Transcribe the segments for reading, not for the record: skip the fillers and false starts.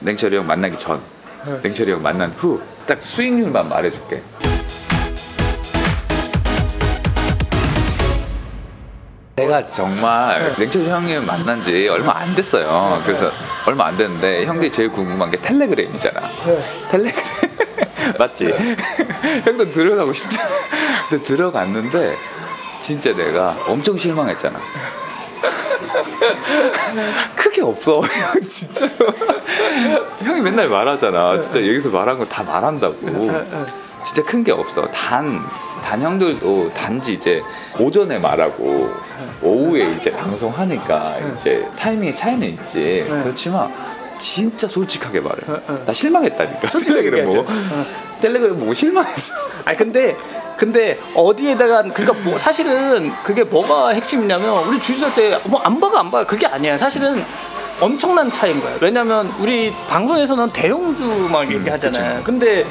냉철이 형 만나기 전, 네. 냉철이 형 만난 후 딱 수익률만 말해줄게. 내가 정말 네. 냉철이 형이 만난 지 얼마 안 됐어요. 네. 그래서 얼마 안 됐는데 형들이 제일 궁금한 게 텔레그램이잖아. 네. 텔레그램 맞지? 네. 형도 들어가고 싶잖아. 근데 들어갔는데 진짜 내가 엄청 실망했잖아. 크게 없어. 진짜로. 형이 맨날 말하잖아. 진짜 여기서 말한 거 다 말한다고. 진짜 큰 게 없어. 단 형들도 단지 이제 오전에 말하고 오후에 이제 방송하니까 이제 타이밍의 차이는 있지. 그렇지만 진짜 솔직하게 말해. 나 실망했다니까. 텔레그램 보고. 텔레그램 보고 실망했어. 아니 근데 어디에다가 그러니까 뭐 사실은 그게 뭐가 핵심이냐면 우리 주유소 때 뭐 안 봐가 그게 아니야. 사실은 엄청난 차이인 거야. 왜냐면 우리 방송에서는 대형주 막 얘기하잖아요. 근데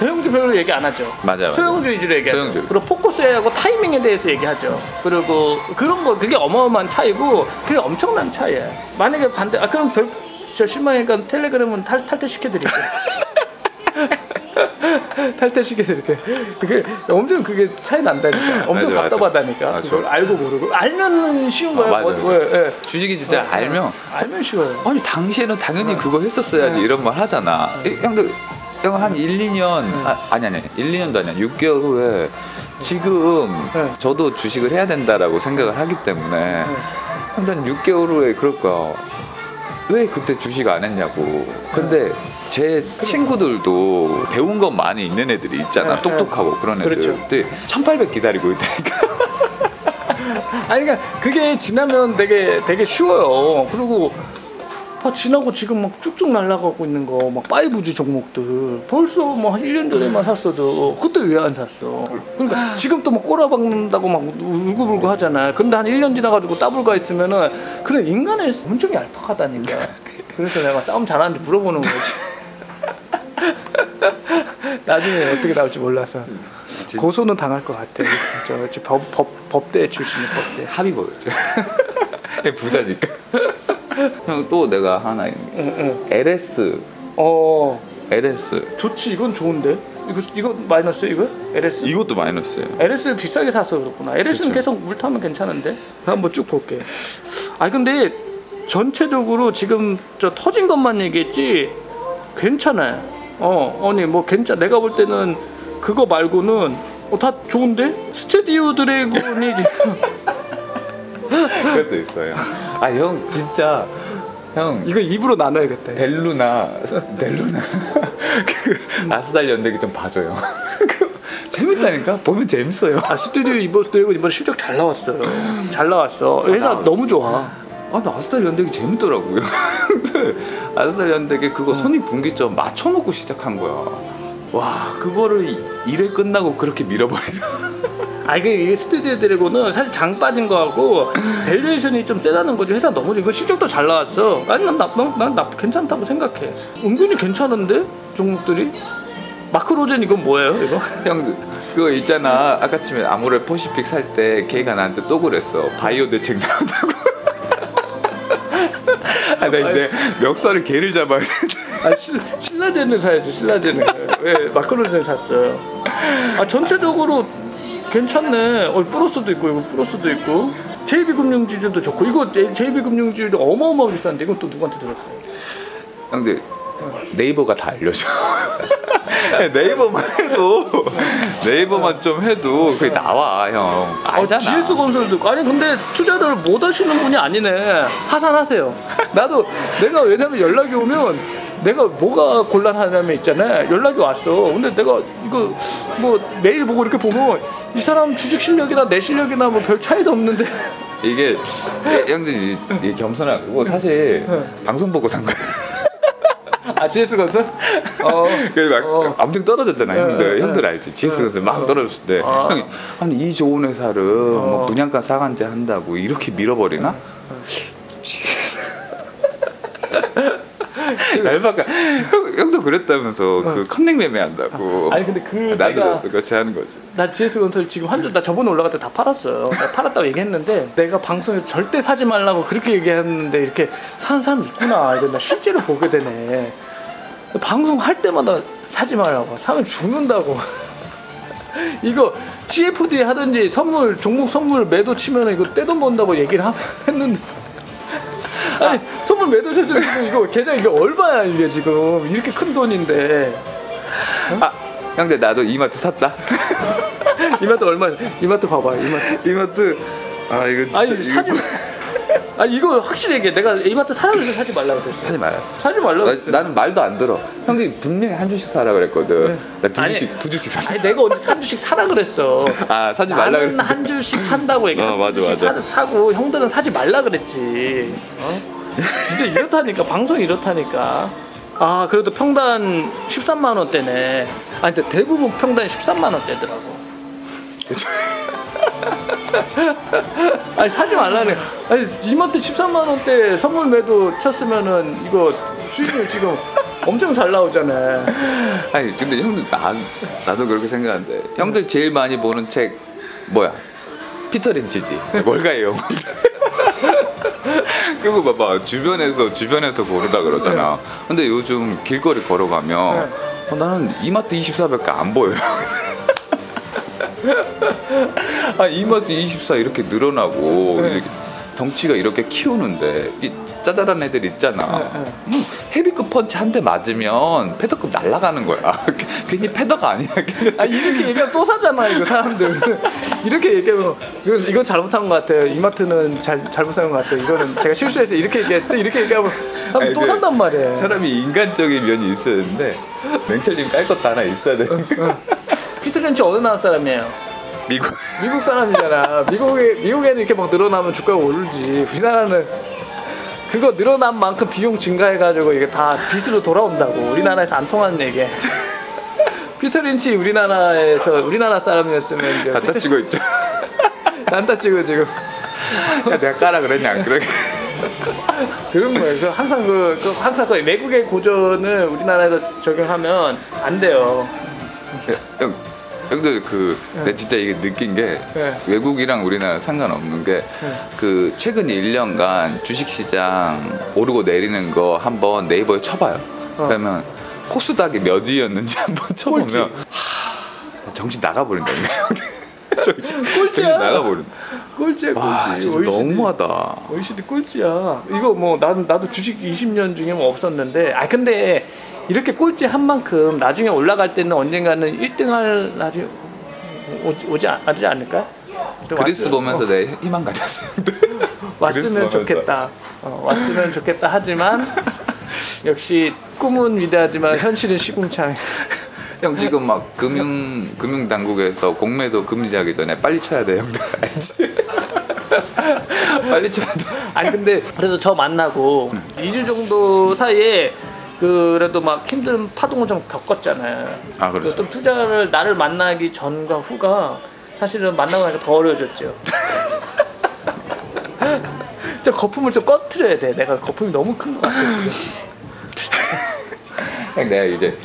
대형주 별로 얘기 안 하죠. 맞아요. 소형주 위주로 얘기하죠. 소형주. 그리고 포커스하고 타이밍에 대해서 얘기하죠. 그리고 그런 거 그게 어마어마한 차이고 그게 엄청난 차이야. 만약에 반대 아 그럼 별 저 실망이니까 텔레그램은 탈퇴시켜드릴게요. 탈퇴시켜드릴게요. 그게 엄청 그게 차이 난다니까. 엄청 맞아, 답답하다니까. 맞아. 그걸 알고 모르고 알면은 쉬운 거야. 맞아, 맞아. 예. 주식이 진짜 알면 쉬워요. 아니 당시에는 당연히 그거 했었어야지 이런 말 하잖아. 형 한 1-2년 아니 1-2년도 아니야. 6개월 후에 지금 저도 주식을 해야 된다라고 생각을 하기 때문에 한 6개월 후에 그럴 거야. 왜 그때 주식 안 했냐고. 근데 제 친구들도 배운 건 많이 있는 애들이 있잖아. 네, 똑똑하고 네. 그런 애들. 그렇죠. 근데 1800 기다리고 있다니까. 아니 그러니까 그게 지나면 되게 쉬워요. 그리고 지나고 지금 막 쭉쭉 날아가고 있는 거 막 5G 종목들 벌써 뭐 한 1년 전에만 샀어도 그때 왜 안 샀어? 그러니까 지금 또 막 꼬라박는다고 막 울고불고 하잖아. 근데 한 1년 지나가지고 따블가 있으면은 그래 인간의 엄청 얄팍하다니까. 그래서 내가 싸움 잘하는지 물어보는 거지. 나중에 어떻게 나올지 몰라서 고소는 당할 것 같아. 진짜 법대 출신이 법대 합의보였죠. 부자니까. 형 또 내가 하나 LS LS 좋지. 이건 좋은데 이거 마이너스 이거? LS? 이것도 마이너스예요. LS 비싸게 사서 그렇구나. LS는 그쵸. 계속 물 타면 괜찮은데 한번 쭉 볼게. 아 근데 전체적으로 지금 저 터진 것만 얘기했지 괜찮아요. 아니 뭐 괜찮. 내가 볼 때는 그거 말고는 다 좋은데 스튜디오 드래곤이 그것도 있어요. 아 형 진짜 형 이거 입으로 나눠야겠다. 델루나 그 아스달 연대기 좀 봐줘요. 재밌다니까. 보면 재밌어요. 아 스튜디오 입었더니 이번 실적 잘 나왔어요. 잘 나왔어. 회사 너무 좋아. 아 나 아스달 연대기 재밌더라고요. 아스달 연대기 그거 손익분기점 맞춰놓고 시작한 거야. 와 그거를 일에 끝나고 그렇게 밀어버리는. 아 이게 스튜디오 드래곤은 사실 장 빠진 거하고 밸류에이션이 좀 세다는 거지. 회사 너무 이거 실적도 잘 나왔어. 아니 난 괜찮다고 생각해. 은근히 괜찮은데 종목들이. 마크로젠 이건 뭐예요 이거? 형 그거 있잖아 아까쯤에 아모레 퍼시픽 살 때 걔가 나한테 또 그랬어. 바이오 대책 나온다고. 아 나 근데 멱살을 걔를 잡아야 돼. 아 신라젠을 사야지. 신라젠을 왜 마크로젠을 샀어요. 아 전체적으로 괜찮네. 플러스도 있고 이거 플러스도 있고 JB금융지주도 좋고. 이거 JB금융지주도 어마어마하게 비싼데 이건 또 누구한테 들었어요? 근데 네이버가 다 알려줘. 네이버만 좀 해도 그게 나와 형. 알잖아. GS건설도 있고. 아니 근데 투자를 못 하시는 분이 아니네. 하산하세요. 내가 왜냐면 연락이 오면 내가 뭐가 곤란하냐면 있잖아. 연락이 왔어. 근데 내가 이거 뭐 메일 보고 이렇게 보면 이 사람 주식 실력이나 내 실력이나 뭐 별 차이도 없는데 이게 형들이 겸손하고 사실 방송 보고 산 거야. 아 GS건설? 엄청 떨어졌잖아. 형들 알지? GS건설 막 떨어졌을 때 형이 아니 이 좋은 회사를 뭐 분양가 상한제 한다고 이렇게 밀어버리나? 알바가 형도 그랬다면서 그 컨넥 매매한다고. 아니 근데 그 나도 그렇게 하는 거지. 나 GS건설 지금 한주 나 저번에 올라갔을 때 다 팔았어요. 나 팔았다고 얘기했는데 내가 방송에서 절대 사지 말라고 그렇게 얘기했는데 이렇게 사는 사람 있구나. 이제 나 실제로 보게 되네. 방송 할 때마다 사지 말라고. 사면 죽는다고. 이거 CFD 하든지 선물 종목 선물 매도 치면 이거 떼돈 번다고 얘기를 했는데. 아니 선물 매도 쳐서 이거 계좌 이게 얼마야 이게 지금 이렇게 큰 돈인데. 아 형들 나도 이마트 샀다. 이마트 얼마? 이마트 봐봐 이마트. 이마트 아 이거 진짜 아니, 사지. 아 이거 확실히 얘기해. 내가 이마트 사라고 해서 사지 말라고 그랬어. 사지 마요. 사지 말라고. 나는 말도 안 들어. 형들이 분명히 한 주씩 사라 그랬거든. 네. 나 두 주씩 샀어. 아니 내가 어디 한 주씩 사라 그랬어. 아 사지 말라 그랬어. 나는 한 주씩 산다고 얘기해. 어, 맞아. 사고 형들은 사지 말라 그랬지. 어? 진짜 이렇다니까. 방송이 이렇다니까. 아 그래도 평단 13만 원대네. 아 근데 대부분 평단이 13만 원대더라고. 그렇죠. 아니 사지 말라네. 아니 이마트 13만 원대 선물 매도 쳤으면은 이거 수익률 지금 엄청 잘 나오잖아. 아니 근데 형들 나도 그렇게 생각하는데 형들 제일 많이 보는 책 뭐야? 피터 린치지. 월가의 영혼. 그거 봐봐 주변에서 고르다 그러잖아. 네. 근데 요즘 길거리 걸어가면 네. 나는 이마트 24밖에 안 보여요. 아 이마트 24 이렇게 늘어나고 네. 이렇게 덩치가 이렇게 키우는데 이 짜잘한 애들 있잖아. 네. 헤비급 펀치 한 대 맞으면 패더급 날아가는 거야. 괜히 패더가 아니야. 아 이렇게 얘기하면 또 사잖아 이거 사람들. 이렇게 얘기하면 이건 잘못한 것 같아요. 이마트는 잘못 사는 것 같아요. 이거는 제가 실수해서 이렇게 얘기했을 때 이렇게 얘기하면 아니, 또 산단 말이야. 사람이 인간적인 면이 있어야 되는데 맹철님 깔 것도 하나 있어야 되니까. 피터 렌치 어느 나라 사람이에요? 미국 사람이잖아. 미국에는 이렇게 막 늘어나면 주가가 오르지. 우리나라는 그거 늘어난 만큼 비용 증가해가지고 이게 다 빚으로 돌아온다고. 우리나라에서 안 통하는 얘기. 피터 린치 우리나라에서 우리나라 사람이었으면 이제 갖다 치고 있죠. 난다 치고 지금. 야 내가 까라 그랬냐 안 그래? 그런 거예요. 그래서 항상 항상 외국의 고전을 우리나라에서 적용하면 안 돼요. 형들 네. 내가 진짜 이게 느낀 게 네. 외국이랑 우리나라 상관없는 게 그 네. 최근 1년간 주식시장 오르고 내리는 거 한번 네이버에 쳐봐요. 그러면 코스닥이 몇 위였는지 한번 쳐보면 하, 정신 나가버린다니까. 정신 나가버린다. 꼴찌야. 와, 진짜 너무하다. OECD 꼴찌야. 이거 뭐 나도 주식 20년 중에 뭐 없었는데 아 근데 이렇게 꼴찌 한 만큼 나중에 올라갈 때는 언젠가는 1등 할 날이 오지 않을까? 그리스 보면서 내 희망 가졌어요. 왔으면 좋겠다. 왔으면 좋겠다. 하지만 역시 꿈은 위대하지만 현실은 시궁창. 형 지금 막 금융 당국에서 공매도 금지하기 전에 빨리 쳐야 돼 형들 알지? 빨리 쳐야 돼. 아니 근데 그래서 저 만나고 2주 정도 사이에 그래도 막 힘든 파동을 좀 겪었잖아요. 아, 그래서 좀 투자를 나를 만나기 전과 후가 사실은 만나고 나니까 더 어려워졌죠. 좀 거품을 좀 꺼트려야 돼. 내가 거품이 너무 큰 것 같아 지금. 내가 이제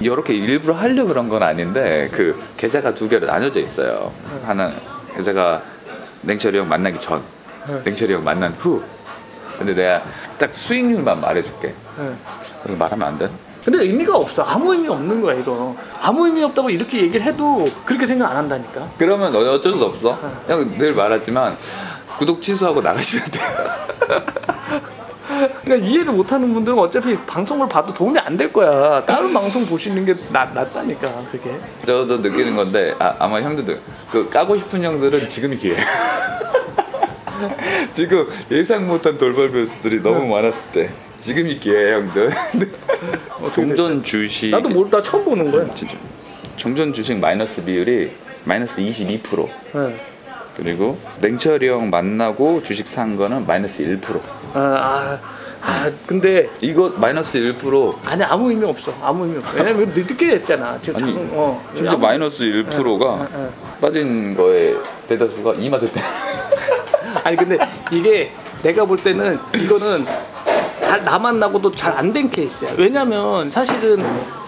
이렇게 일부러 하려고 그런 건 아닌데 그 계좌가 두 개로 나눠져 있어요. 하나 계좌가 냉철이 형 만나기 전, 냉철이 형 만난 후. 근데 내가 딱 수익률만 말해줄게. 이거 말하면 안 돼? 근데 의미가 없어. 아무 의미 없는 거야 이거. 아무 의미 없다고 이렇게 얘기를 해도 그렇게 생각 안 한다니까. 그러면 어쩔 수 없어. 그냥 늘 말하지만 구독 취소하고 나가시면 돼요. 그러니까 이해를 못하는 분들은 어차피 방송을 봐도 도움이 안 될 거야. 다른 방송 보시는 게 낫다니까 그게. 저도 느끼는 건데 아마 형들도 그 까고 싶은 형들은 지금이 기회. 지금 예상 못한 돌발 변수들이 너무 많았을 때 지금이 기회야 형들. 동전 주식 나도 모르다 처음 보는 거야 진짜. 동전 주식 마이너스 비율이 마이너스 22% 네. 그리고 냉철이 형 만나고 주식 산 거는 마이너스 1% 근데 이거 마이너스 1% 아니 아무 의미 없어. 왜냐면 늦게 됐잖아 지금. 아니 진짜 마이너스 1%가 빠진 거에 대다수가 이마트 때. 아니 근데 이게 내가 볼 때는 이거는 잘 남았나고도 잘 안 된 케이스야. 왜냐면 사실은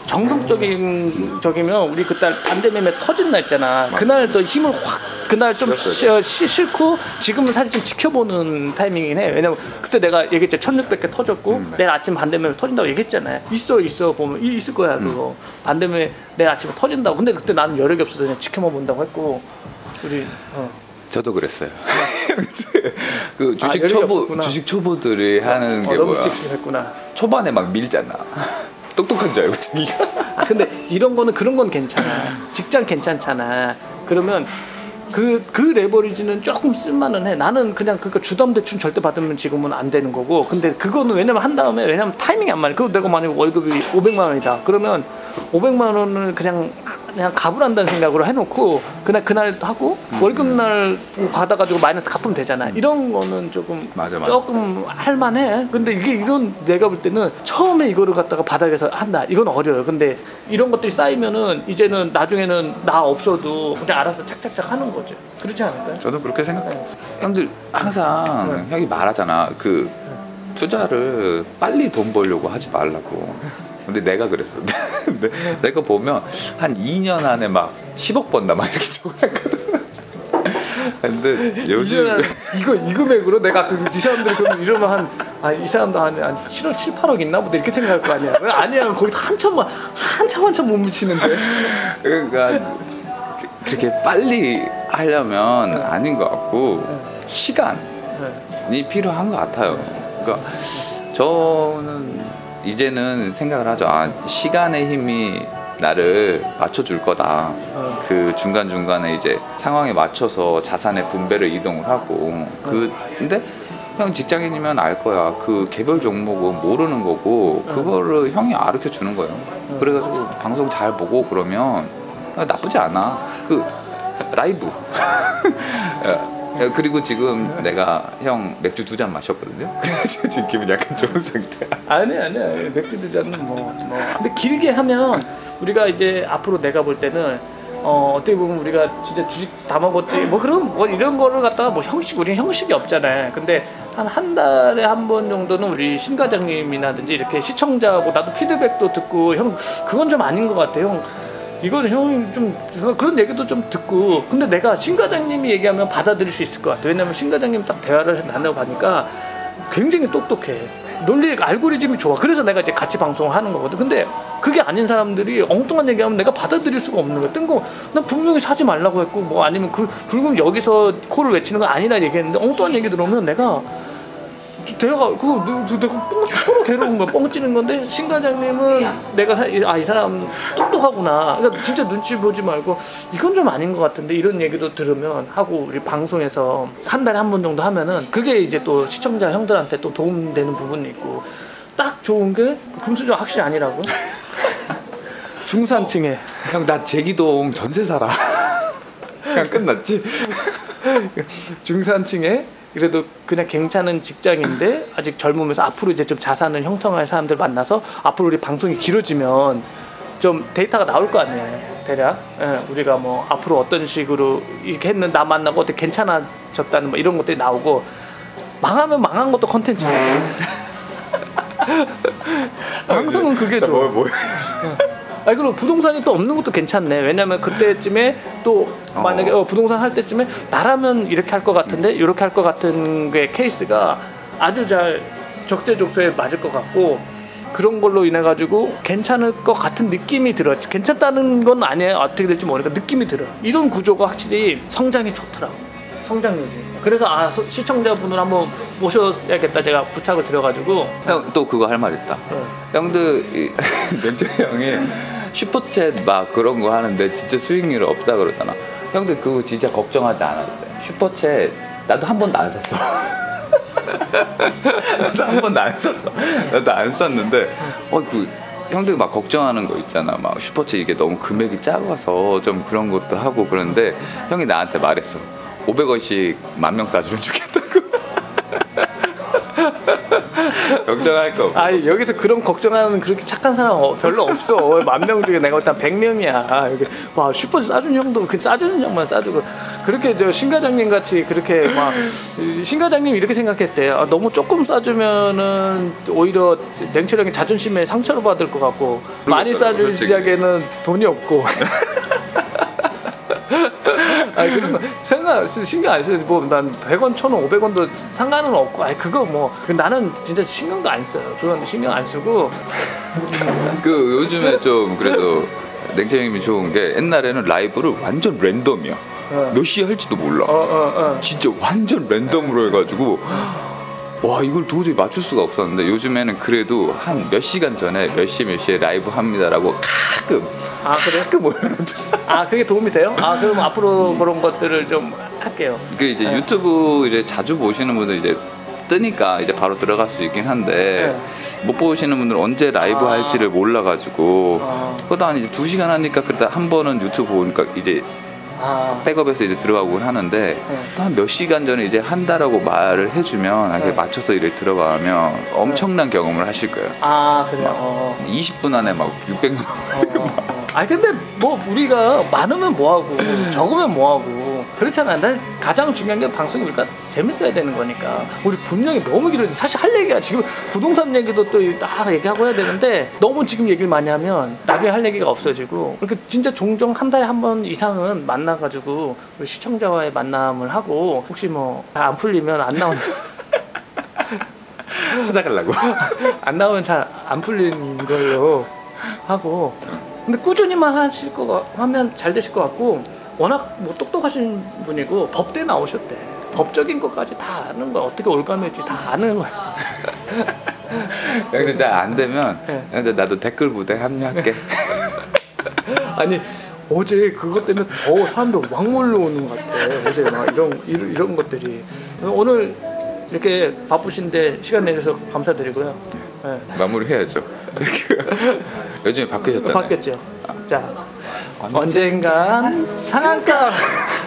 정성적이면 우리 그날 반대매매 터진 날 있잖아. 그날 또 힘을 확 그날 좀 싫고 지금은 사실 좀 지켜보는 타이밍이긴 해. 왜냐면 그때 내가 얘기했잖아. 1600개 터졌고 내일 아침 반대매매 터진다고 얘기했잖아요. 있어 보면 있을 거야 그거. 반대매매 내일 아침에 터진다고. 근데 그때 나는 여력이 없어서 그냥 지켜만 본다고 했고 우리 저도 그랬어요. 그 주식 초보들이 하는 게 너무 뭐야? 찍찍했구나. 초반에 막 밀잖아. 똑똑한 줄 알고 자기가. 아, 근데 이런 거는 그런 건 괜찮아. 직장 괜찮잖아. 그러면 그 레버리지는 조금 쓸만은 해. 나는 그냥 그러니까 주담대출 절대 받으면 지금은 안 되는 거고. 근데 그거는 왜냐면 한 다음에 왜냐면 타이밍이 안 맞아. 그거 내가 만약에 월급이 500만 원이다. 그러면 500만 원을 그냥 가불한다는 생각으로 해놓고 그날 하고 월급날 받아가지고 마이너스 갚으면 되잖아. 이런 거는 조금 조금 할만해. 근데 이게 이런 내가 볼 때는 처음에 이거를 갖다가 바닥에서 한다 이건 어려워요. 근데 이런 것들이 쌓이면은 이제는 나중에는 나 없어도 그냥 알아서 착착착 하는 거죠. 그렇지 않을까요? 저도 그렇게 생각해. 네. 형들 항상 형이 말하잖아. 그 투자를 빨리 돈 벌려고 하지 말라고. 근데 내가 그랬어. 내가 보면 한 2년 안에 막 10억 번다 막 이렇게 적어놨거든. 근데 요즘 이 금액으로 내가 이 사람들 그럼 이러면 이 사람도 한 7억 7, 8억 있나 보다 이렇게 생각할 거 아니야. 왜 아니야? 거기서 한참 못 미치는데. 그러니까 그렇게 빨리 하려면 아닌 것 같고 시간이 필요한 것 같아요. 그러니까 저는 이제는 생각을 하죠. 시간의 힘이 나를 맞춰줄 거다. 그 중간중간에 이제 상황에 맞춰서 자산의 분배를 이동을 하고. 근데 형 직장인이면 알 거야. 그 개별 종목은 모르는 거고 그거를 형이 가르쳐 주는 거예요. 그래가지고 방송 잘 보고 그러면 나쁘지 않아. 그 라이브. 그리고 지금 내가 형 맥주 2잔 마셨거든요. 그래서 지금 기분이 약간 좋은 상태야. 아니 맥주 2잔은 뭐. 근데 길게 하면 우리가 이제 앞으로 내가 볼 때는 어떻게 보면 우리가 진짜 주식 다 먹었지 뭐 그런 뭐 이런 거를 갖다가 뭐 우리는 형식이 없잖아요. 근데 한 달에 한 번 정도는 우리 신 과장님이라든지 이렇게 시청자하고 나도 피드백도 듣고 형 그건 좀 아닌 것 같아 형. 이거는 형이 좀 그런 얘기도 좀 듣고. 근데 내가 신 과장님이 얘기하면 받아들일 수 있을 것 같아. 왜냐면 신 과장님 딱 대화를 나눠보니까 굉장히 똑똑해. 논리 알고리즘이 좋아. 그래서 내가 이제 같이 방송을 하는 거거든. 근데 그게 아닌 사람들이 엉뚱한 얘기하면 내가 받아들일 수가 없는 거야. 난 분명히 사지 말라고 했고 뭐 아니면 불금 여기서 코를 외치는 건 아니라 얘기했는데 엉뚱한 얘기 들어오면 내가 대화가 내가 서로 괴로운 거야. 뻥치는 건데 신 과장님은 내가 이 사람 똑똑하구나. 그러니까 진짜 눈치 보지 말고 이건 좀 아닌 것 같은데 이런 얘기도 들으면 하고 우리 방송에서 한 달에 한 번 정도 하면은 그게 이제 또 시청자 형들한테 또 도움되는 부분이 있고. 딱 좋은 게 금수저 확실히 아니라고. 중산층에 형 나 제기동 전세 살아. 그냥 끝났지. 중산층에 그래도 그냥 괜찮은 직장인데 아직 젊으면서 앞으로 이제 좀 자산을 형성할 사람들 만나서 앞으로 우리 방송이 길어지면 좀 데이터가 나올 거 아니에요. 대략 우리가 뭐 앞으로 어떤 식으로 이렇게 했는 나 만나고 어떻게 괜찮아졌다는 뭐 이런 것들이 나오고. 망하면 망한 것도 컨텐츠야. 방송은 그게 좋아. 아니 그럼 부동산이 또 없는 것도 괜찮네. 왜냐면 그때쯤에 또 만약에 부동산 할 때쯤에 나라면 이렇게 할 것 같은데 이렇게 할 것 같은 게 케이스가 아주 잘 적재적소에 맞을 것 같고 그런 걸로 인해 가지고 괜찮을 것 같은 느낌이 들어. 괜찮다는 건 아니에요. 어떻게 될지 모르니까 느낌이 들어. 이런 구조가 확실히 성장이 좋더라고. 성장률이. 그래서 시청자분을 한번 모셔야겠다 제가 부탁을 드려가지고. 형 또 그거 할 말 있다. 형들 멘트 형이 슈퍼챗 막 그런 거 하는데 진짜 수익률이 없다 그러잖아. 형들 그거 진짜 걱정하지 않아도 돼. 슈퍼챗 나도 한 번도 안 샀어. 나도 한 번도 안 샀어. 나도 안 샀는데 형들 막 걱정하는 거 있잖아. 막 슈퍼챗 이게 너무 금액이 작아서 좀 그런 것도 하고. 그런데 형이 나한테 말했어. 500원씩 10,000명 싸주면 좋겠다고. 걱정할 거 없고. 아니, 여기서 그런 걱정하는 그렇게 착한 사람 별로 없어. 10,000명 중에 내가 일단 100명이야. 와, 슈퍼 싸준 형도 그 싸주는 형만 싸주고. 그렇게 저 신과장님 같이 그렇게 막, 신과장님 이렇게 생각했대. 아, 너무 조금 싸주면은 오히려 냉철형이 자존심에 상처를 받을 것 같고, 많이 싸줄 시작에는 돈이 없고. 아니, 그런 거 생각, 신경 안 써요. 뭐, 난 100원, 1,000원, 500원도 상관은 없고, 아니, 그거 뭐, 나는 진짜 신경도 안 써요. 그건 신경 안 쓰고. 그, 요즘에 좀, 그래도, 냉철 형님이 좋은 게, 옛날에는 라이브를 완전 랜덤이야. 어. 몇 시에 할지도 몰라. 진짜 완전 랜덤으로 해가지고, 와, 이걸 도저히 맞출 수가 없었는데, 요즘에는 그래도 한 몇 시간 전에 몇 시에 라이브 합니다라고 가끔. 아, 그래요? 가끔 올려놓더라. 아, 그게 도움이 돼요? 아, 그럼 앞으로 그런 것들을 좀 할게요. 그 이제 네. 유튜브 이제 자주 보시는 분들 이제 뜨니까 이제 바로 들어갈 수 있긴 한데, 네. 못 보시는 분들은 언제 라이브 아. 할지를 몰라가지고, 아. 그러다 한 이제 2시간 하니까 그러다 한 번은 유튜브 보니까 이제 아. 백업에서 이제 들어가고 하는데, 네. 한 몇 시간 전에 이제 한다라고 말을 해주면, 네. 맞춰서 이렇게 들어가면 엄청난 네. 경험을 하실 거예요. 아, 그래요? 20분 안에 막 600만. 아니, 근데 뭐 우리가 많으면 뭐하고, 적으면 뭐하고. 그렇잖아. 난 가장 중요한 게 방송이 우리가 재밌어야 되는 거니까. 우리 분명히 너무 길어져. 사실 할 얘기야. 지금 부동산 얘기도 또 다 얘기하고 해야 되는데, 너무 지금 얘기를 많이 하면 나중에 할 얘기가 없어지고. 그러니까 진짜 종종 한 달에 한 번 이상은 만나가지고 우리 시청자와의 만남을 하고, 혹시 뭐 잘 안 풀리면 안 나오는 찾아가려고 안 나오면 잘 안 풀린 걸로 하고. 근데 꾸준히만 하실 거 하면 잘 되실 것 같고, 워낙 뭐 똑똑하신 분이고 법대 나오셨대. 법적인 것까지 다 아는 거야. 어떻게 올가매지 다 아는 거야. 근데 잘 안 되면 네. 근데 나도 댓글 부대 합류할게. 아니, 어제 그것 때문에 더 사람들 왕몰로 오는 것 같아. 어제 막 이런 것들이. 오늘 이렇게 바쁘신데 시간 내주셔서 감사드리고요. 네. 마무리해야죠. 요즘에 바뀌셨잖아요. 바뀌었죠. 자, 언젠간 상한가.